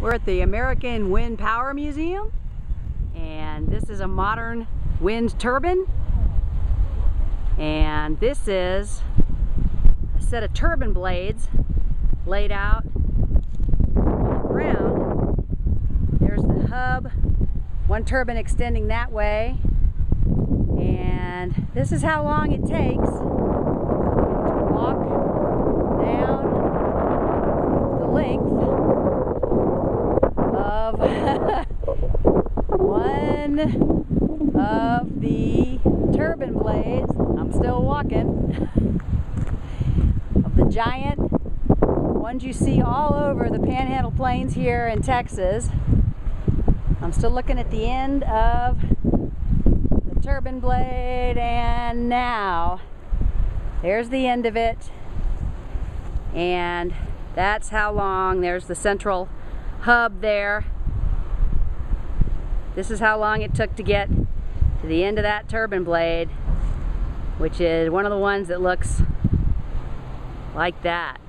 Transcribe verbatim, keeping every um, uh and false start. We're at the American Wind Power Museum, and this is a modern wind turbine, and this is a set of turbine blades laid out on the ground. There's the hub, one turbine extending that way, and this is how long it takes to walk down the length of one of the turbine blades. I'm still walking. Of the giant ones you see all over the Panhandle Plains here in Texas. I'm still looking at the end of the turbine blade, and now there's the end of it, and that's how long. There's the central hub there. This is how long it took to get to the end of that turbine blade, which is one of the ones that looks like that.